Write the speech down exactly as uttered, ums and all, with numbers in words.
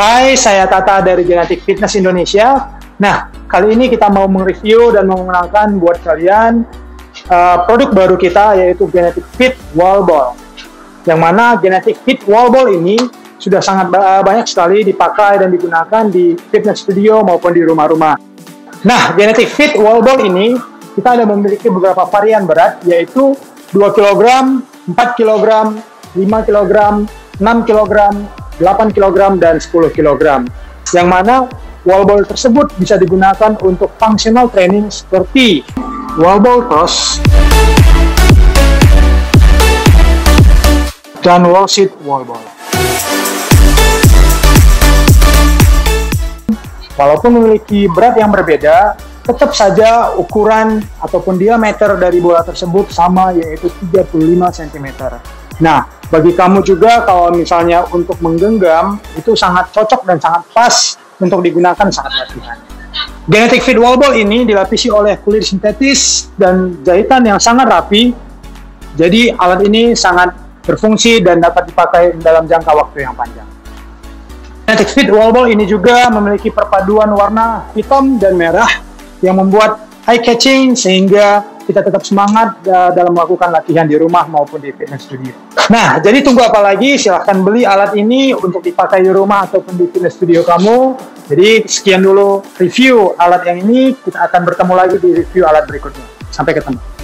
Hai, saya Tata dari Genetix Fitness Indonesia. Nah, kali ini kita mau mereview dan mengenalkan buat kalian uh, produk baru kita, yaitu Genetix Fit Wall Ball. Yang mana Genetix Fit Wall Ball ini sudah sangat ba banyak sekali dipakai dan digunakan di fitness studio maupun di rumah-rumah. Nah, Genetix Fit Wall Ball ini kita ada memiliki beberapa varian berat, yaitu dua kilogram, empat kilogram, lima kilogram, enam kilogram, delapan kilogram, dan sepuluh kilogram. Yang mana wall ball tersebut bisa digunakan untuk functional training seperti wall ball toss dan wall sit wall ball. Walaupun memiliki berat yang berbeda, tetap saja ukuran ataupun diameter dari bola tersebut sama, yaitu tiga puluh lima sentimeter. Nah, bagi kamu juga kalau misalnya untuk menggenggam, itu sangat cocok dan sangat pas untuk digunakan saat latihan. Genetix Fit Wall Ball ini dilapisi oleh kulit sintetis dan jahitan yang sangat rapi. Jadi alat ini sangat berfungsi dan dapat dipakai dalam jangka waktu yang panjang. Genetix Fit Wall Ball ini juga memiliki perpaduan warna hitam dan merah yang membuat eye-catching sehingga kita tetap semangat uh, dalam melakukan latihan di rumah maupun di fitness studio. Nah, jadi tunggu apa lagi? Silahkan beli alat ini untuk dipakai di rumah ataupun di fitness studio kamu. Jadi sekian dulu review alat yang ini. Kita akan bertemu lagi di review alat berikutnya. Sampai ketemu.